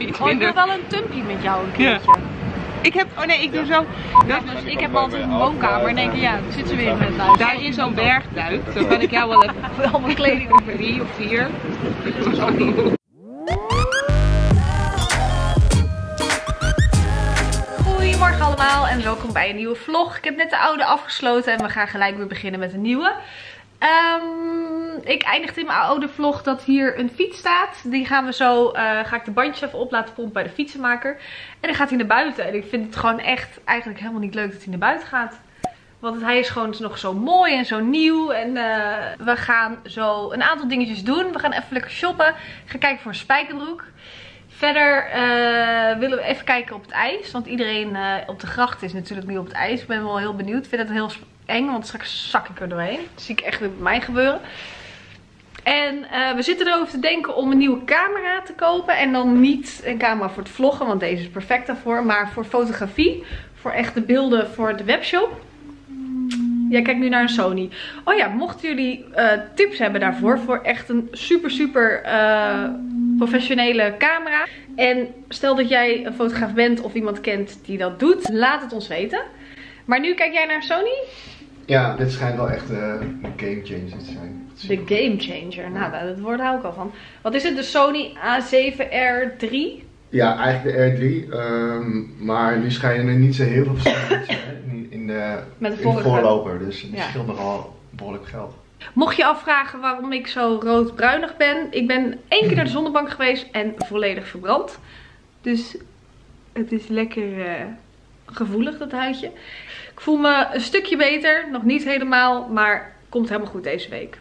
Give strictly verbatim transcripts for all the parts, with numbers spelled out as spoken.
iets minder. Ik wil wel een tumpie met jou een keertje. Ja. Ik heb, oh nee, ik doe zo. Ja, dus ik heb altijd een woonkamer en denk ik, ja, zit ze weer met thuis. Daar in zo'n bergduik, dan kan ik jou wel even al mijn kleding op drie of vier. Goedemorgen allemaal en welkom bij een nieuwe vlog. Ik heb net de oude afgesloten en we gaan gelijk weer beginnen met een nieuwe. Um, ik eindigde in mijn oude vlog dat hier een fiets staat. Die gaan we zo, uh, ga ik de bandjes even op laten pompen bij de fietsenmaker. En dan gaat hij naar buiten. En ik vind het gewoon echt eigenlijk helemaal niet leuk dat hij naar buiten gaat. Want hij is gewoon nog zo mooi en zo nieuw. En uh, we gaan zo een aantal dingetjes doen. We gaan even lekker shoppen. Ik ga kijken voor een spijkerbroek. Verder uh, willen we even kijken op het ijs. Want iedereen uh, op de gracht is natuurlijk nu op het ijs. Ik ben wel heel benieuwd. Ik vind het heel eng, want straks zak ik er doorheen. Dat zie ik echt met mij gebeuren. En uh, we zitten erover te denken om een nieuwe camera te kopen. En dan niet een camera voor het vloggen, want deze is perfect daarvoor. Maar voor fotografie, voor echte beelden voor de webshop. Jij kijkt nu naar een Sony. Oh ja, mochten jullie uh, tips hebben daarvoor. Voor echt een super super uh, professionele camera. En stel dat jij een fotograaf bent of iemand kent die dat doet. Laat het ons weten. Maar nu kijk jij naar Sony? Ja, dit schijnt wel echt uh, een game changer te zijn. De game changer, nou dat woord hou ik al van. Wat is het, de Sony A zeven R drie? Ja, eigenlijk de R drie, um, maar nu schijnen er niet zo heel veel verschillen in, in de, de voorloper. Dus het scheelt nogal behoorlijk geld. Mocht je afvragen waarom ik zo roodbruinig ben, ik ben één keer naar de zonnebank geweest en volledig verbrand. Dus het is lekker... Uh... gevoelig, dat huidje. Ik voel me een stukje beter. Nog niet helemaal, maar komt helemaal goed deze week.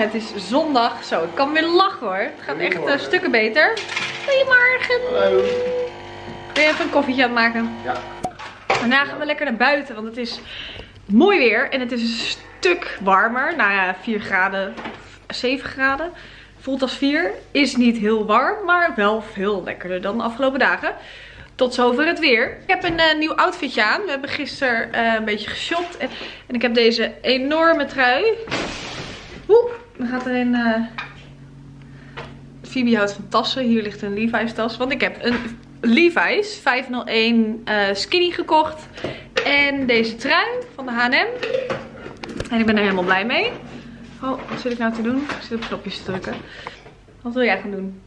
Het is zondag. Zo, ik kan weer lachen hoor. Het gaat echt uh, stukken beter. Goedemorgen. Hallo. Kun je even een koffietje aan het maken? Ja. Daarna gaan we lekker naar buiten, want het is mooi weer. En het is een stuk warmer. Nou ja, vier graden, zeven graden. Voelt als vier. Is niet heel warm, maar wel veel lekkerder dan de afgelopen dagen. Tot zover het weer. Ik heb een uh, nieuw outfitje aan. We hebben gisteren uh, een beetje geshopt. En, en ik heb deze enorme trui. Oeh, dan gaat erin. Uh... Phoebe houdt van tassen. Hier ligt een Levi's tas. Want ik heb een Levi's vijf nul één uh, skinny gekocht. En deze trui van de H en M. En ik ben er helemaal blij mee. Oh, wat zit ik nou te doen? Ik zit op knopjes te drukken. Wat wil jij gaan doen?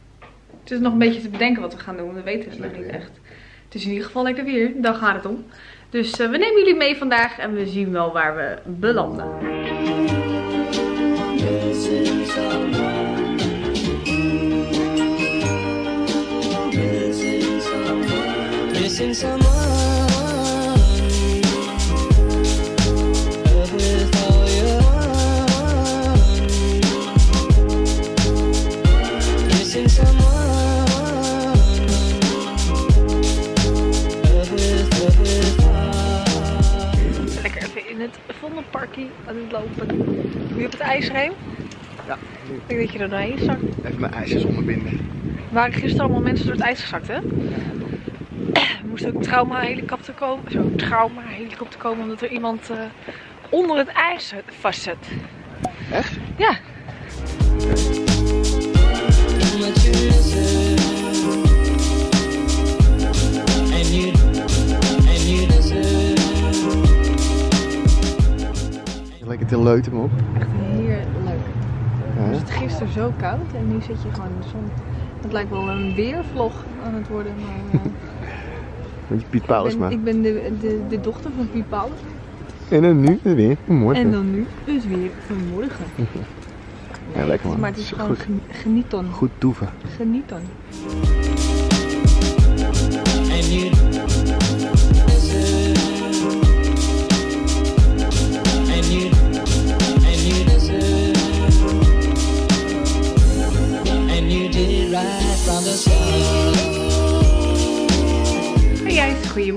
Het is nog een beetje te bedenken wat we gaan doen. We weten het nog niet echt. Het is in ieder geval lekker weer. Daar gaat het om. Dus uh, we nemen jullie mee vandaag. En we zien wel waar we belanden. This is our world. This is our world. This is our world. Vondelparkie aan het lopen. Wil je op het ijs heen? Ja. Nu. Ik denk dat je er doorheen zakt. Even mijn ijsjes onderbinden. Er waren gisteren allemaal mensen door het ijs gezakt, hè? Ja, er moest ook een trauma-helikopter komen. Zo'n trauma-helikopter komen omdat er iemand uh, onder het ijs vastzit. Echt? Ja. Lekker te leuten op. Echt heerlijk. Ja. Was het gisteren zo koud en nu zit je gewoon in de zon. Het lijkt wel een weervlog aan het worden. Maar, uh... Met je Piet Paulusma. Ik ben, ik ben de, de, de dochter van Piet Paulusma. En dan nu het weer vanmorgen. En dan nu het weer vanmorgen. Ja, lekker man. Maar het is, het is gewoon goed. Genieten. Goed toeven. Genieten. En nu...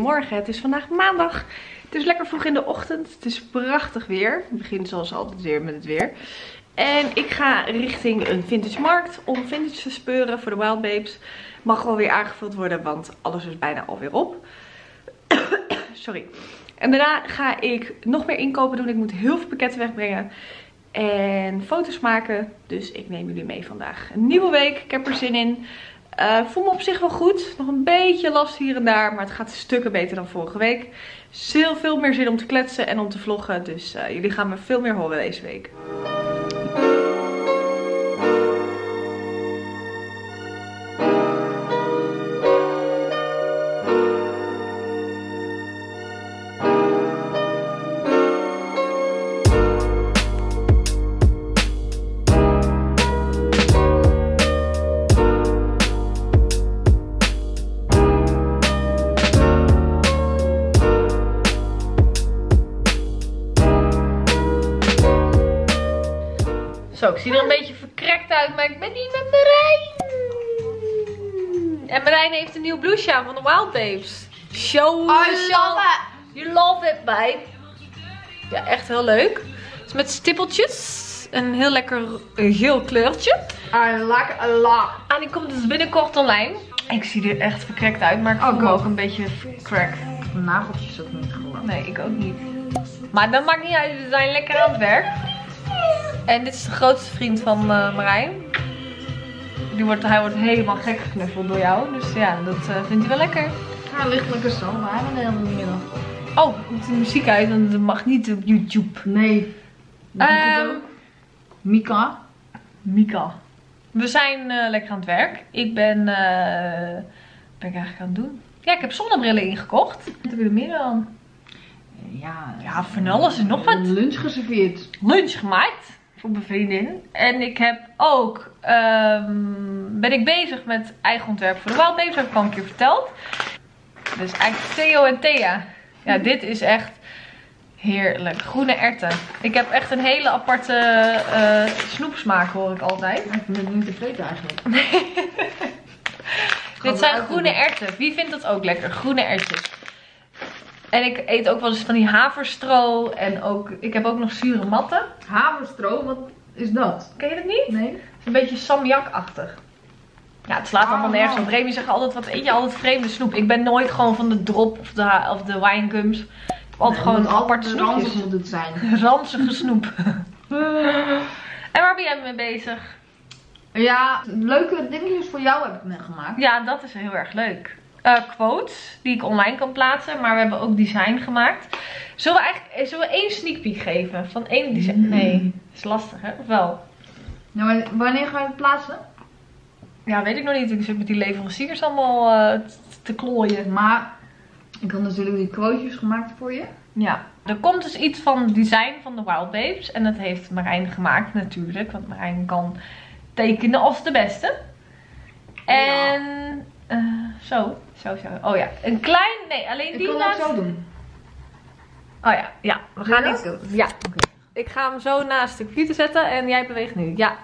Goedemorgen, het is vandaag maandag. Het is lekker vroeg in de ochtend. Het is prachtig weer. Ik begin zoals altijd weer met het weer. En ik ga richting een vintage markt om vintage te speuren voor de Wild Babes. Mag wel weer aangevuld worden, want alles is bijna alweer op. Sorry. En daarna ga ik nog meer inkopen doen. Ik moet heel veel pakketten wegbrengen. En foto's maken. Dus ik neem jullie mee vandaag. Een nieuwe week. Ik heb er zin in. Uh, voel me op zich wel goed. Nog een beetje last hier en daar. Maar het gaat stukken beter dan vorige week. Dus heel veel meer zin om te kletsen en om te vloggen. Dus uh, jullie gaan me veel meer horen deze week. Zo, ik zie er een beetje verkrekt uit, maar ik ben niet met Marijn. En Marijn heeft een nieuw blouse aan van de Wild Babes. Show oh, love. You love it, babe. Ja, echt heel leuk. Het is met stippeltjes. Een heel lekker geel kleurtje. I like it a lot. En die komt dus binnenkort online. Ik zie er echt verkrekt uit, maar ik voel oh, me ook een beetje crack. Mijn nageltjes ook niet goed. Nee, ik ook niet. Maar dat maakt niet uit, we zijn lekker aan het werk. En dit is de grootste vriend van uh, Marijn. Die wordt, hij wordt helemaal gek geknuffeld door jou. Dus ja, dat uh, vindt hij wel lekker. Ja, lichtelijke zo, maar hij hebben de hele middag. Oh, moet de muziek uit, want dat mag niet op YouTube. Nee. Dat um, moet het ook. Mika. Mika. We zijn uh, lekker aan het werk. Ik ben... Uh, wat ben ik eigenlijk aan het doen? Ja, ik heb zonnebrillen ingekocht. Wat heb je er meer dan? Ja, ja, van alles en nog wat. Lunch geserveerd. Lunch gemaakt. Voor mijn vriendin. En ik heb ook, um, ben ik bezig met eigen ontwerp voor de Wild Babes. Dat heb ik al een keer verteld. Dus eigenlijk Theo en Thea. Ja, dit is echt heerlijk. Groene erwten. Ik heb echt een hele aparte uh, snoepsmaak, hoor ik altijd. Ik ben het niet tevreden eigenlijk. Nee. Dit zijn groene erwten. Wie vindt dat ook lekker? Groene erwtjes. En ik eet ook wel eens van die haverstro. En ook, ik heb ook nog zure matten. Haverstro? Wat is dat? Ken je dat niet? Nee. Het is een beetje samjakachtig. Ja, het slaat oh, allemaal nergens op. Remy zegt altijd, wat eet je altijd vreemde snoep? Ik ben nooit gewoon van de drop of de, of de winegums. Ik heb altijd nee, gewoon aparte snoepjes. Ranzig moet het zijn. Ranzige snoep. En waar ben jij mee bezig? Ja, leuke dingetjes voor jou heb ik net gemaakt. Ja, dat is heel erg leuk. Uh, quotes die ik online kan plaatsen. Maar we hebben ook design gemaakt. Zullen we eigenlijk zullen we één sneak peek geven? Van één design? Nee, dat is lastig hè? Of wel? Nou, wanneer gaan we het plaatsen? Ja, weet ik nog niet. Ik zit met die leveranciers allemaal uh, te klooien. Maar ik had natuurlijk die quotejes gemaakt voor je. Ja. Er komt dus iets van het design van de Wild Babes. En dat heeft Marijn gemaakt natuurlijk. Want Marijn kan tekenen als de beste. En... Uh, zo. Zo, zo. Oh ja, een klein... Nee, alleen die laatste... Ik kan hem zo doen. Oh ja, ja. We gaan dit doen. Ja. Okay. Ik ga hem zo naast de computer zetten en jij beweegt nu. Ja.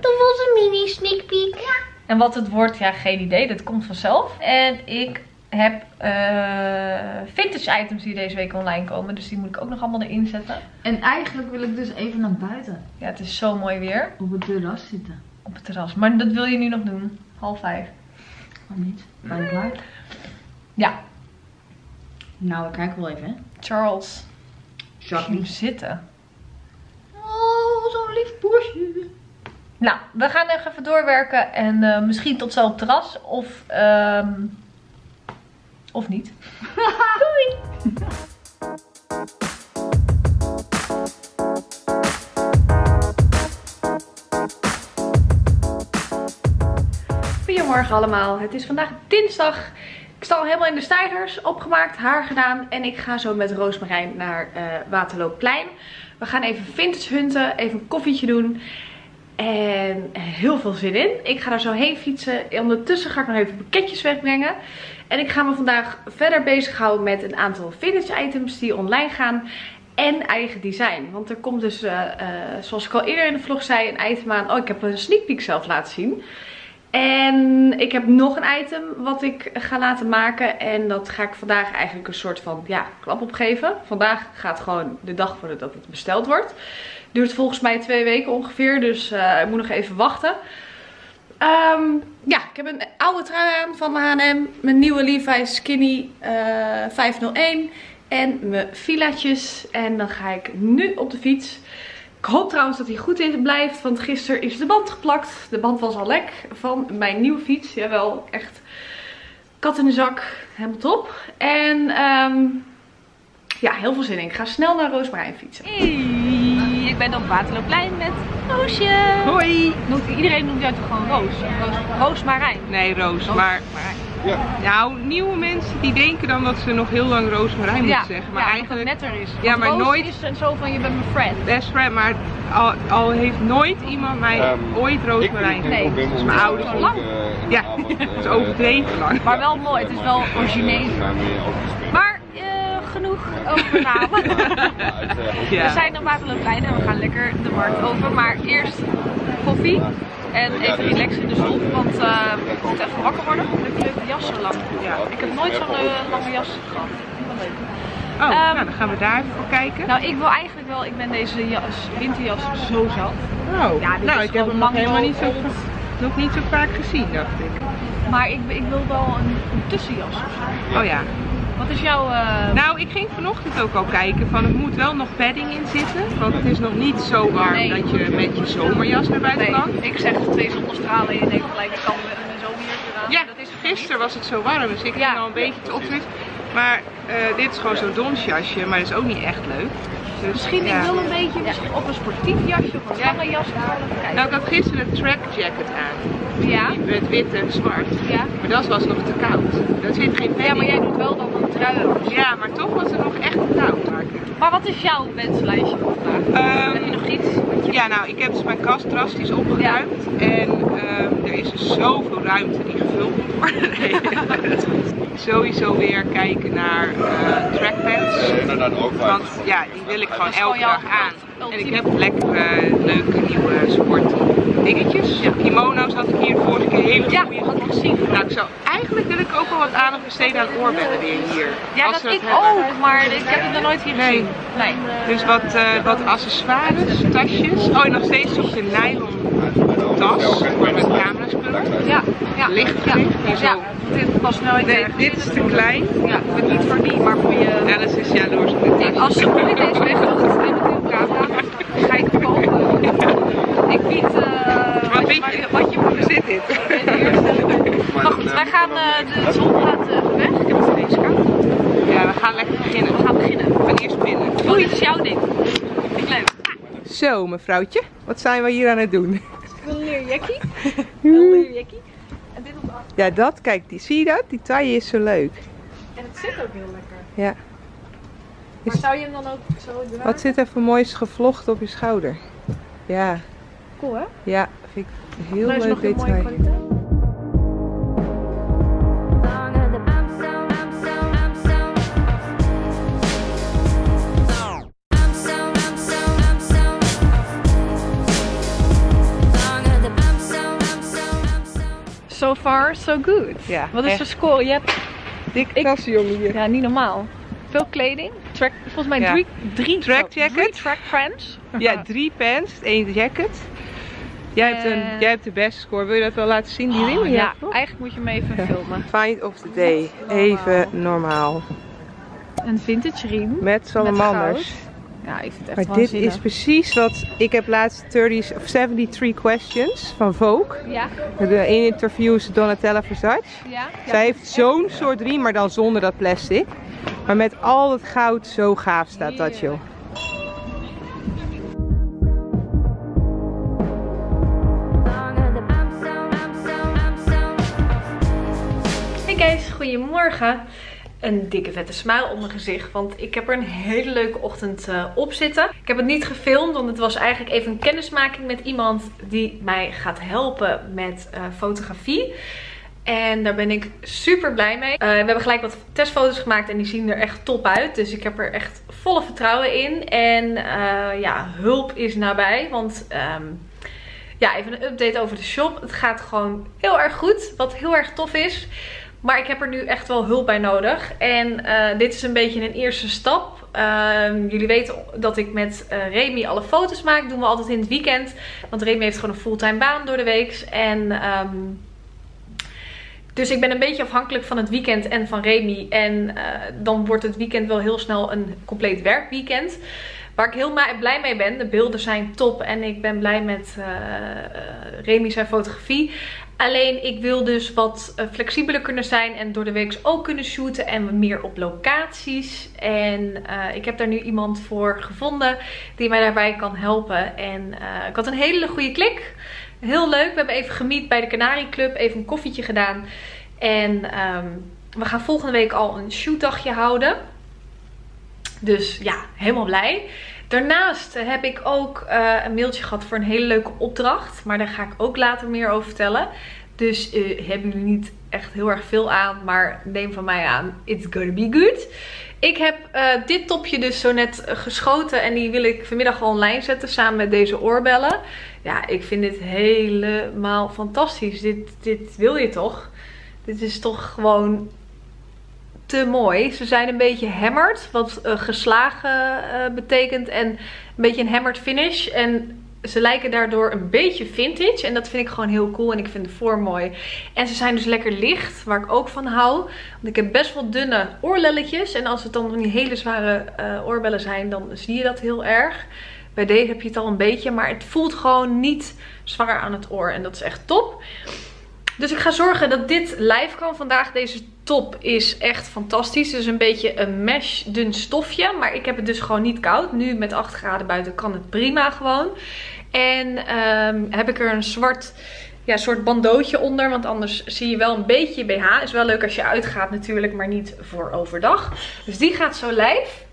Dat was een mini sneak peek. Ja. En wat het wordt, ja, geen idee. Dat komt vanzelf. En ik heb uh, vintage items die deze week online komen. Dus die moet ik ook nog allemaal erin zetten. En eigenlijk wil ik dus even naar buiten. Ja, het is zo mooi weer. Op het terras zitten. Op het terras. Maar dat wil je nu nog doen. Half vijf. Of niet? Ben je klaar? Ja. Nou, ik kijk wel even, hè. Charles. Charlie. Zitten. Oh, zo'n lief poesje. Nou, we gaan nog even doorwerken. En uh, misschien tot zo op het terras. Of, um, of niet. Doei! Goedemorgen allemaal, het is vandaag dinsdag. Ik sta al helemaal in de stijgers, opgemaakt, haar gedaan. En ik ga zo met Roosmarijn naar uh, Waterlooplein. We gaan even vintage hunten, even een koffietje doen. En heel veel zin in. Ik ga daar zo heen fietsen. En ondertussen ga ik nog even pakketjes wegbrengen. En ik ga me vandaag verder bezighouden met een aantal vintage items die online gaan. En eigen design. Want er komt dus, uh, uh, zoals ik al eerder in de vlog zei, een item aan. Oh, ik heb een sneak peek zelf laten zien. En ik heb nog een item wat ik ga laten maken. En dat ga ik vandaag eigenlijk een soort van ja, klap opgeven. Vandaag gaat gewoon de dag worden dat het besteld wordt. Duurt volgens mij twee weken ongeveer. Dus uh, ik moet nog even wachten. Um, ja, ik heb een oude trui aan van H en M. Mijn nieuwe Levi's Skinny uh, vijf nul één. En mijn filaatjes. En dan ga ik nu op de fiets. Ik hoop trouwens dat hij goed in blijft, want gisteren is de band geplakt. De band was al lek van mijn nieuwe fiets. Jawel, echt kat in de zak. Helemaal top. En um, ja, heel veel zin in. Ik ga snel naar Roosmarijn fietsen. Hey, ik ben op Waterlooplein met Roosje. Hoi. Noemt, iedereen noemt jou toch gewoon Roos? Roos Roosmarijn. Nee, Roos. Maar... Ja. Nou, nieuwe mensen die denken dan dat ze nog heel lang Roosmarijn moeten ja, zeggen. Maar ja, eigenlijk dat het netter is. Ja, maar Roos nooit. Is zo van je bent mijn friend. Best friend, maar al, al heeft nooit iemand mij um, ooit Roosmarijn genoemd. Nee, het is mijn ouders. Lang. Ook, uh, ja, avond, uh, het is overdreven lang. Maar wel mooi, het is wel origineel. Maar uh, genoeg over namen. ja. We zijn op Waterlooplein en we gaan lekker de markt over. Maar eerst koffie. En even relaxen in de zon, want uh, ik moet even wakker worden. Ik heb de jas zo lang. Ja. Ik heb nooit zo'n uh, lange jas gehad. Leuk. Oh, um, nou, dan gaan we daar even voor kijken. Nou, ik wil eigenlijk wel, ik ben deze jas, winterjas zo zat. Oh, ja, nou, ik heb hem nog helemaal niet zo, nog niet zo vaak gezien, dacht ik. Maar ik, ik wil wel een, een tussenjas of zo. Oh ja. Wat is jouw... Uh... Nou, ik ging vanochtend ook al kijken van het moet wel nog bedding in zitten. Want het is nog niet zo warm nee. dat je met je zomerjas naar buiten kan. Nee, ik zeg twee zonnestralen en je denkt gelijk, ik kan met een zomerjas eraan. Ja, dat is gisteren was het zo warm, dus ik ging ja. al een beetje te opzetten. Maar uh, dit is gewoon zo'n donsjasje, maar dat is ook niet echt leuk. Dus, misschien ja. ik wil een beetje misschien op een sportief jasje of een lange jas kijken. Nou, ik had gisteren een track jacket aan. Ja. Met wit en zwart. Ja. Maar dat was nog te koud. Dat zit geen bedding. Ja, maar jij doet wel dan een trui. Ja, maar toch was het nog echt te koud maken. Maar wat is jouw wenslijstje voor vandaag? Um, heb je nog iets? Je ja, nou, ik heb dus mijn kast drastisch opgeruimd. Ja. En um, er is dus zoveel ruimte die gevuld moet worden. Nee. Sowieso weer kijken naar uh, trackpants. Want ja, die wil ik gewoon elke dag aan. En ik heb lekker uh, leuke nieuwe sporten. Dingetjes. Ja. Kimono's had ik hier de vorige keer hele ja, goede had ik gezien. Nou, ik zou eigenlijk wil ik ook wel wat aandacht besteden aan oorbellen weer hier. Ja, als dat ik hebben. Ook, maar ik heb het nog nooit hier nee. gezien. Nee. Dus wat, uh, wat accessoires, tasjes. Oh, en nog steeds zoek ik een nylon tas voor mijn camera spullen. Ja, ja. Lichtgewicht. Ja. Ja. Dit was nou nee, erg. Dit is te klein. Ja, voor niet voor die, maar voor je... Ja, dat is jaloers. Ik, als je mooi deze weg doet, dan heb ik een camera. Ga ik kopen. Ik bied... Uh, wat je voor zit in. Maar goed, wij gaan uh, de zon gaat uh, weg. Ik heb het ineens koud. Ja, we gaan lekker beginnen. We gaan beginnen. We gaan eerst binnen. Oei, dat is jouw ding. Vind ik leuk. Ah. Zo, mevrouwtje. Wat zijn we hier aan het doen? Ik wil een leerjekkie. Ik wil een leerjekkie. En dit op de achterkant. Ja, dat. Kijk, die, zie je dat? Die taille is zo leuk. En het zit ook heel lekker. Ja. Maar is... zou je hem dan ook zo dragen? Wat zit er voor moois gevlochten op je schouder? Ja. Cool, hè? Ja. Ik heel leuk nog dit mooie kwaliteit. So far, so good. Ja, wat is echt. De score? Je hebt dikke tassen, jongen, hier. Ja, niet normaal. Veel kleding. Track, volgens mij ja. drie, drie track jackets. Drie track pants. Ja, drie pants, één jacket. Jij hebt, een, jij hebt de beste score. Wil je dat wel laten zien? Die oh, ring? Ja, hebt, eigenlijk moet je hem even ja. filmen. Find of the day. Even normaal. Een vintage riem. Met salamanders. Ja, ik vind het echt maar dit is precies wat... Ik heb laatst dertig of zevenendertig questions van Vogue. Ja. De ene interview is Donatella Versace. Ja. Zij ja, heeft zo'n soort riem, maar dan zonder dat plastic. Maar met al het goud zo gaaf staat yeah. dat, joh. Goedemorgen. Een dikke vette smile op mijn gezicht, want ik heb er een hele leuke ochtend uh, op zitten. Ik heb het niet gefilmd, want het was eigenlijk even een kennismaking met iemand die mij gaat helpen met uh, fotografie. En daar ben ik super blij mee. Uh, we hebben gelijk wat testfoto's gemaakt en die zien er echt top uit. Dus ik heb er echt volle vertrouwen in. En uh, ja, hulp is nabij, want... Um, ja, even een update over de shop. Het gaat gewoon heel erg goed, wat heel erg tof is. Maar ik heb er nu echt wel hulp bij nodig. En uh, dit is een beetje een eerste stap. Uh, jullie weten dat ik met uh, Remy alle foto's maak. Dat doen we altijd in het weekend. Want Remy heeft gewoon een fulltime baan door de week. En... Um, Dus ik ben een beetje afhankelijk van het weekend en van Remy. En uh, dan wordt het weekend wel heel snel een compleet werkweekend. Waar ik heel blij mee ben. De beelden zijn top. En ik ben blij met uh, Remy zijn fotografie. Alleen ik wil dus wat flexibeler kunnen zijn. En door de week ook kunnen shooten. En meer op locaties. En uh, ik heb daar nu iemand voor gevonden. Die mij daarbij kan helpen. En uh, ik had een hele goede klik. Heel leuk. We hebben even gemiet bij de Canari Club. Even een koffietje gedaan. En um, we gaan volgende week al een shootdagje houden. Dus ja, helemaal blij. Daarnaast heb ik ook uh, een mailtje gehad voor een hele leuke opdracht. Maar daar ga ik ook later meer over vertellen. Dus uh, hebben jullie niet echt heel erg veel aan. Maar neem van mij aan. It's gonna be good. Ik heb uh, dit topje dus zo net geschoten. En die wil ik vanmiddag al online zetten. Samen met deze oorbellen. Ja, ik vind dit helemaal fantastisch. Dit, dit wil je toch? Dit is toch gewoon te mooi. Ze zijn een beetje hammered. Wat uh, geslagen uh, betekent. En een beetje een hammered finish. En ze lijken daardoor een beetje vintage. En dat vind ik gewoon heel cool. En ik vind de vorm mooi. En ze zijn dus lekker licht. Waar ik ook van hou. Want ik heb best wel dunne oorlelletjes. En als het dan van die hele zware uh, oorbellen zijn. Dan zie je dat heel erg. Bij deze heb je het al een beetje. Maar het voelt gewoon niet zwaar aan het oor. En dat is echt top. Dus ik ga zorgen dat dit live kan vandaag. Deze top is echt fantastisch. Het is een beetje een mesh dun stofje. Maar ik heb het dus gewoon niet koud. Nu met acht graden buiten kan het prima gewoon. En um, heb ik er een zwart ja, soort bandeautje onder. Want anders zie je wel een beetje B H. Is wel leuk als je uitgaat natuurlijk. Maar niet voor overdag. Dus die gaat zo live.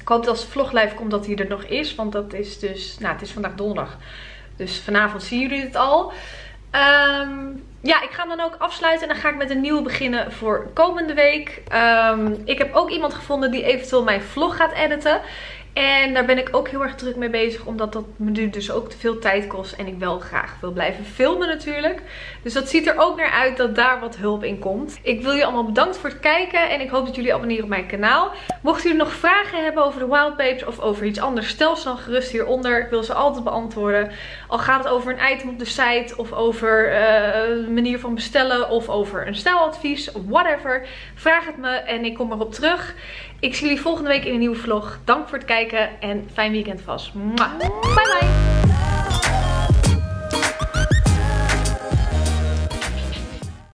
Ik hoop dat als de vlog live komt dat die er nog is. Want dat is dus... Nou, het is vandaag donderdag. Dus vanavond zien jullie het al. Um, ja, ik ga hem dan ook afsluiten. En dan ga ik met een nieuwe beginnen voor komende week. Um, ik heb ook iemand gevonden die eventueel mijn vlog gaat editen. En daar ben ik ook heel erg druk mee bezig. Omdat dat me nu dus ook te veel tijd kost. En ik wel graag wil blijven filmen natuurlijk. Dus dat ziet er ook naar uit dat daar wat hulp in komt. Ik wil jullie allemaal bedankt voor het kijken. En ik hoop dat jullie abonneren op mijn kanaal. Mochten jullie nog vragen hebben over de Wild Babes of over iets anders. Stel ze dan gerust hieronder. Ik wil ze altijd beantwoorden. Al gaat het over een item op de site. Of over uh, manier van bestellen. Of over een stijladvies. Whatever. Vraag het me en ik kom erop terug. Ik zie jullie volgende week in een nieuwe vlog. Dank voor het kijken en fijn weekend vast. Bye bye!